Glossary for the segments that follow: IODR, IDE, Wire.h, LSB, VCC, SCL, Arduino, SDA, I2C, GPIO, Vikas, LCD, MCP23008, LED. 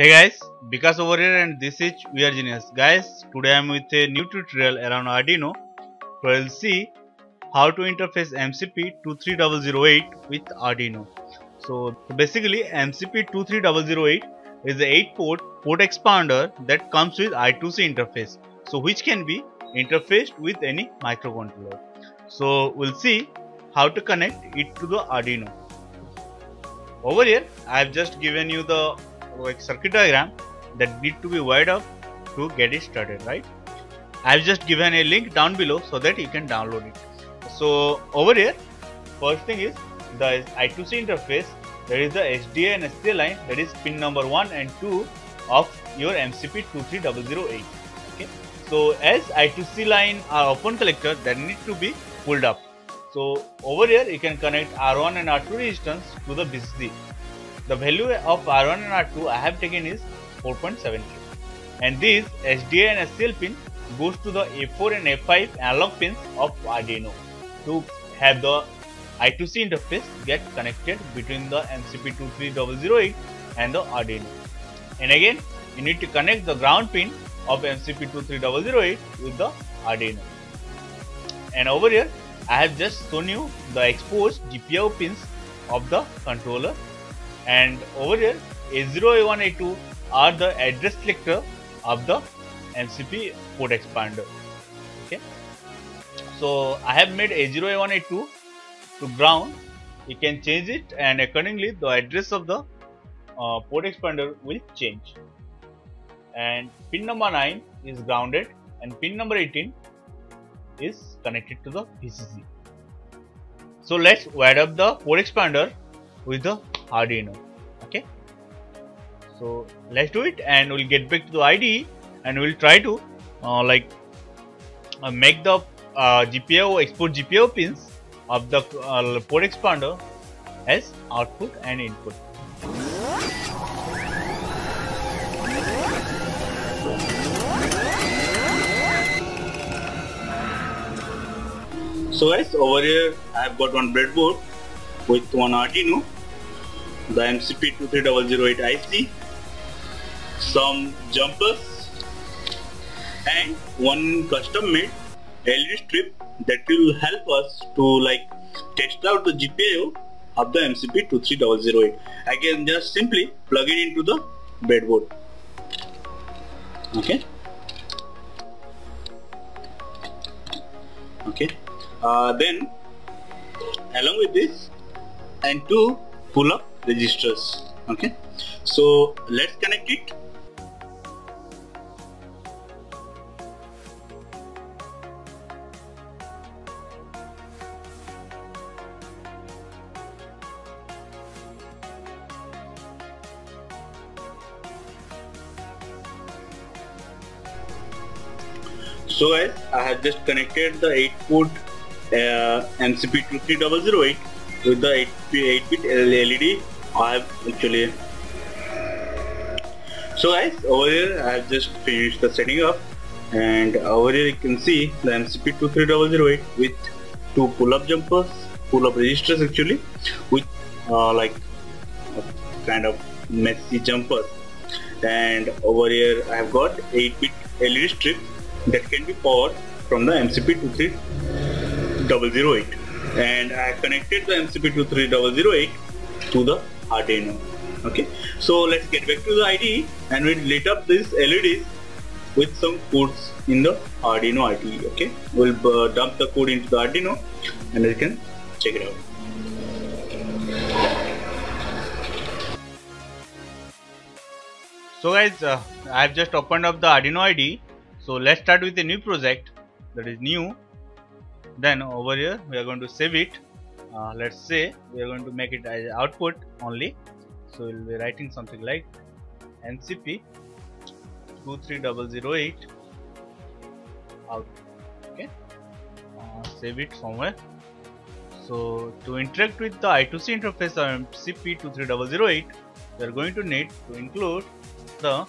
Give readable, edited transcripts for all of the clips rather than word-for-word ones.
Hey guys, Vikas over here and this is We Are Genius. Guys, today I am with a new tutorial around Arduino where you will see how to interface MCP23008 with Arduino. So basically MCP23008 is the 8-port expander that comes with I2C interface, so which can be interfaced with any microcontroller. So we'll see how to connect it to the Arduino. Over here I have just given you the circuit diagram that need to be wired up to get it started, right? I have just given a link down below so that you can download it. So over here, first thing is the I2C interface. There is the SDA and SCL line, that is pin number 1 and 2 of your MCP23008. Okay. So as I2C line are open collector, that need to be pulled up. So over here you can connect R1 and R2 resistance to the BCD. The value of R1 and R2 I have taken is 4.7K, and these SDA and SCL pin goes to the A4 and A5 analog pins of Arduino to have the I2C interface get connected between the MCP23008 and the Arduino. And again you need to connect the ground pin of MCP23008 with the Arduino. And over here I have just shown you the exposed GPIO pins of the controller, and over here A0, A1, A2 are the address selector of the MCP port expander. Okay, so I have made A0, A1, A2 to ground. You can change it, and accordingly the address of the port expander will change. And pin number 9 is grounded and pin number 18 is connected to the VCC. So let's wire up the port expander with the Arduino. Okay, so let's do it, and we'll get back to the IDE and we'll try to make the GPIO, export GPIO pins of the port expander as output and input. So guys, over here I have got one breadboard with one Arduino, the MCP23008 IC, some jumpers, and one custom made LED strip that will help us to test out the GPIO of the MCP23008. I can just simply plug it into the breadboard. Okay. Okay. Then along with this and two pull up registers. Okay, so let's connect it. So guys, I have just connected the 8-port MCP23008 with the 8-bit LED. I have actually. So guys, over here I have just finished the setting up, and over here you can see the MCP23008 with two pull-up jumpers, pull-up registers actually, with kind of messy jumpers. And over here I have got 8-bit LED strip that can be powered from the MCP23008. And I connected the MCP23008 to the Arduino. Okay, so let's get back to the IDE and we'll lit up these LEDs with some codes in the Arduino IDE. Okay, we'll dump the code into the Arduino and you can check it out. So guys, I've just opened up the Arduino IDE. So let's start with a new project, that is new. Then over here we are going to save it. Let's say we are going to make it as output only, so we'll be writing something like MCP23008 output. Okay, save it somewhere. So to interact with the I2C interface of MCP23008, we are going to need to include the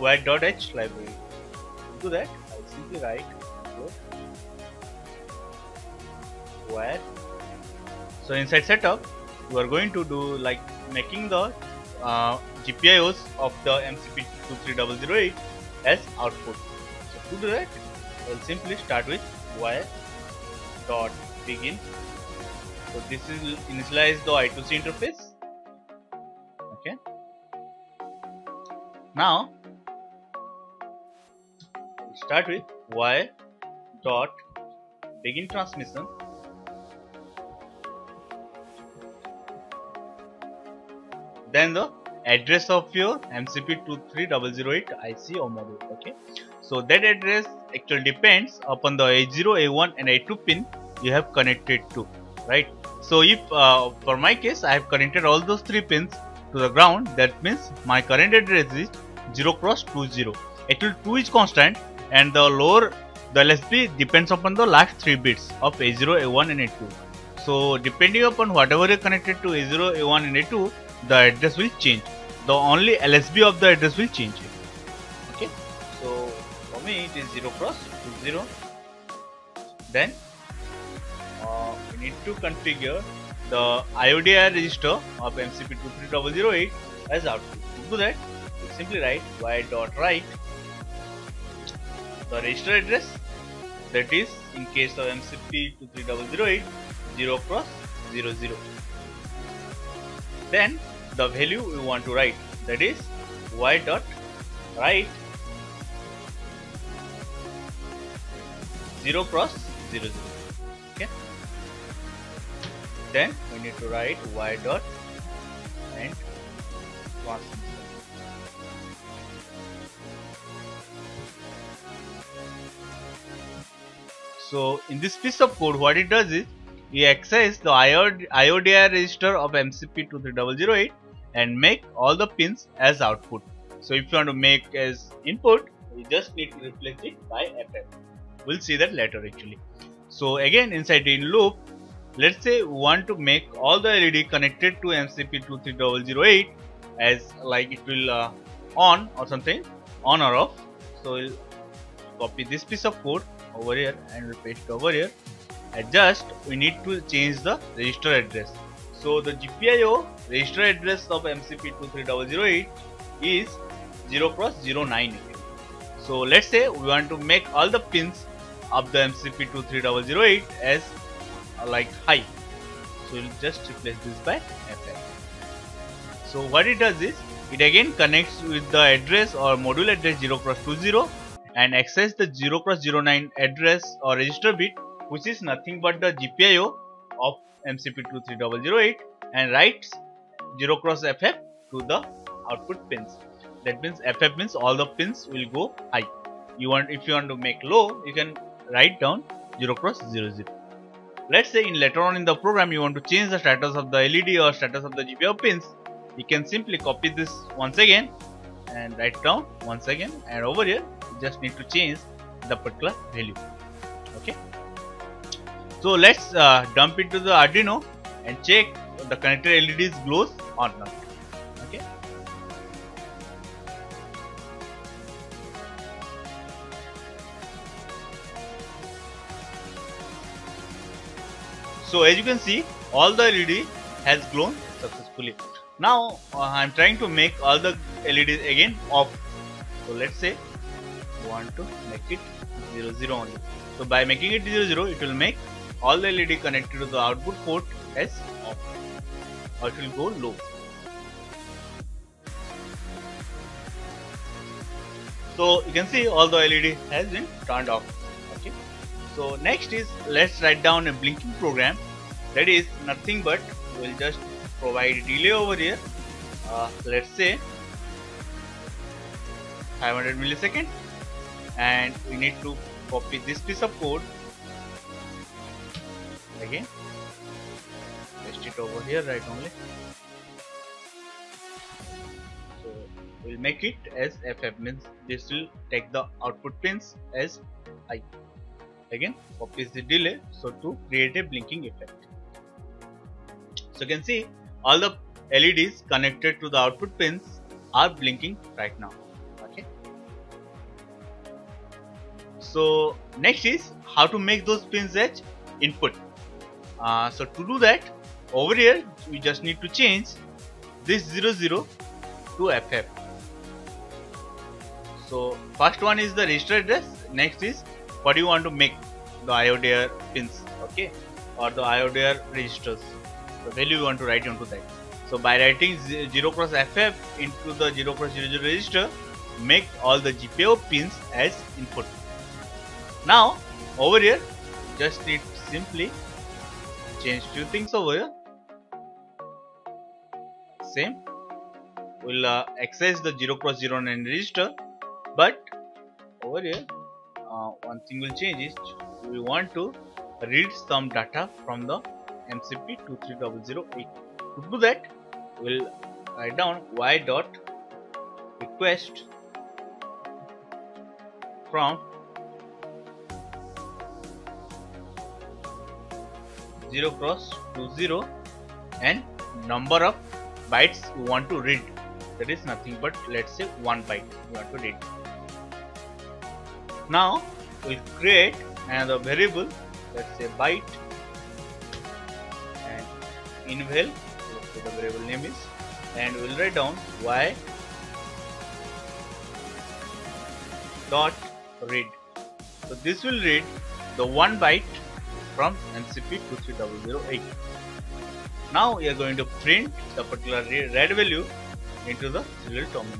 Wire.h library. To do that, I'll simply write wire. So inside setup we are going to do making the GPIOs of the MCP23008 as output. So to do that, I will simply start with wire.begin. So this will initialize the I2C interface. Okay. Now start with wire.begin transmission. Then the address of your MCP23008 IC or module. Okay, so that address actually depends upon the A0, A1, and A2 pin you have connected to, right? So if for my case I have connected all those three pins to the ground, that means my current address is 0x20. Actually 2 is constant, and the lower the LSB depends upon the last 3 bits of A0, A1, and A2. So depending upon whatever you connected to A0, A1, and A2, the address will change. The only LSB of the address will change. Okay, so for me it is 0x20. Then we need to configure the IODR register of MCP23008 as output. To do that, we simply write wire.write the register address, that is in case of MCP23008 0x00. Then the value we want to write, that is wire.write 0x00. Okay. Then we need to write wire.end transmission. So in this piece of code, what it does is we access the IODR register of MCP23008 and make all the pins as output. So if you want to make as input, we just need to replace it by FF. We'll see that later actually. So again, inside the loop, let's say we want to make all the LED connected to MCP23008 as like it will on or something, on or off. So we'll copy this piece of code over here and we'll paste it over here. Adjust, we need to change the register address. So the GPIO register address of MCP23008 is 0x09. So let's say we want to make all the pins of the MCP23008 as like high. So we'll just replace this by FF. So what it does is it again connects with the address or module address 0x20 and access the 0x09 address or register bit, which is nothing but the GPIO of MCP23008, and writes 0x FF to the output pins. That means FF means all the pins will go high. If you want to make low, you can write down 0x00. Let's say later on in the program you want to change the status of the LED or status of the GPIO pins, you can simply copy this once again and write down once again, and over here you just need to change the particular value. Okay. So let's dump it to the Arduino and check the connected LEDs glows or not. Okay. So as you can see, all the LED has glown successfully. Now I'm trying to make all the LEDs again off. So let's say we want to make it 00 only. So by making it 00, it will make all the LED connected to the output port as off, or it will go low. So you can see all the LED has been turned off. Okay. So next is, let's write down a blinking program, that is nothing but we'll just provide delay over here. Let's say 500 milliseconds, and we need to copy this piece of code. Again, paste it over here, right only. So we'll make it as FF, means this will take the output pins as I. Again, copies the delay so to create a blinking effect. So you can see all the LEDs connected to the output pins are blinking right now. Okay. So next is how to make those pins as input. So to do that, over here we just need to change this 00 to FF. So first one is the register address, next is what you want to make the IODR pins, okay, or the IODR registers, the value you want to write onto that. So by writing 0x FF into the 0x00 register, make all the GPIO pins as input. Now over here just need simply change few things over here. Same, we'll access the 0x09 register, but over here one thing will change is we want to read some data from the MCP23008. To do that, we'll write down y.request from 0x20 and number of bytes you want to read, that is nothing but let's say 1 byte you want to read. Now we'll create another variable, let's say byte, and inval, let's say the variable name is, and we'll write down y.read. So this will read the 1 byte from MCP23008. Now we are going to print the particular read value into the serial terminal.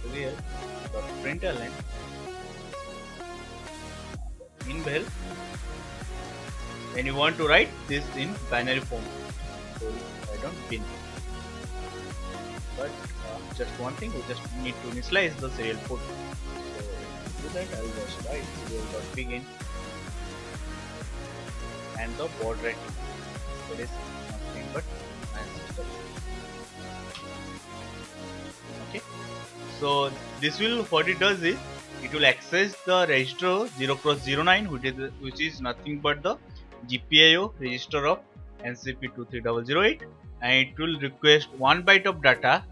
So here, the println inval, and you want to write this in binary form. So I don't bin. But just one thing, we just need to initialize the serial port. So to do that, I will just write serial.begin and the baud rate. That is nothing but ancestor. Okay. So this will, what it does is it will access the register 0x09, which is nothing but the GPIO register of MCP23008, and it will request 1 byte of data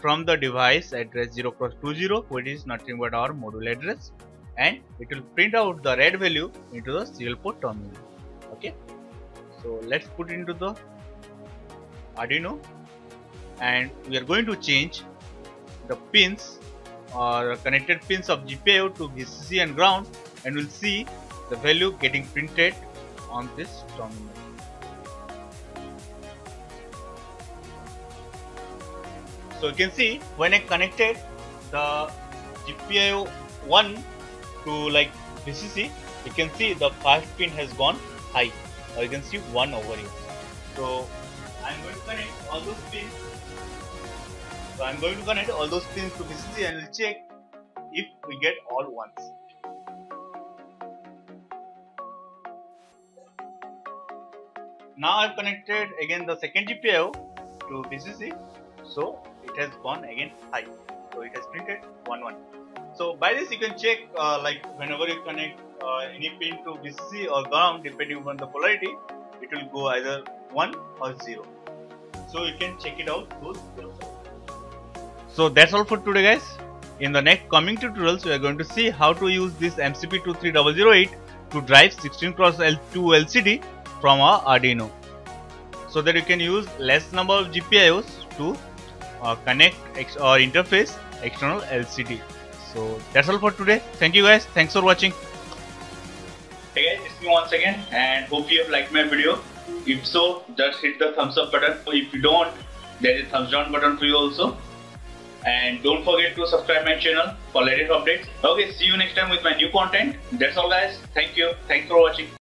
from the device address 0x20, which is nothing but our module address, and it will print out the read value into the serial port terminal. Okay, so let's put into the Arduino, and we are going to change the pins or connected pins of GPIO to VCC and ground, and we'll see the value getting printed on this terminal. So you can see when I connected the GPIO 1 to like VCC, you can see the first pin has gone high, or you can see 1 over here. So I'm going to connect all those pins. So I'm going to connect all those pins to VCC and we'll check if we get all ones. Now I've connected again the second GPIO to VCC, so it has gone again high. So it has printed 1 1. So by this you can check like whenever you connect any pin to VCC or ground, depending on the polarity, it will go either 1 or 0. So you can check it out those. So that's all for today, guys. In the next coming tutorials, we are going to see how to use this MCP23008 to drive 16x2 LCD from our Arduino, so that you can use less number of GPIOs to connect or interface external LCD. So that's all for today. Thank you, guys. Thanks for watching. Hey guys, it's me once again, and hope you have liked my video. If so, just hit the thumbs up button. If you don't, there is a thumbs down button for you also. And don't forget to subscribe my channel for latest updates. Okay, see you next time with my new content. That's all, guys. Thank you. Thanks for watching.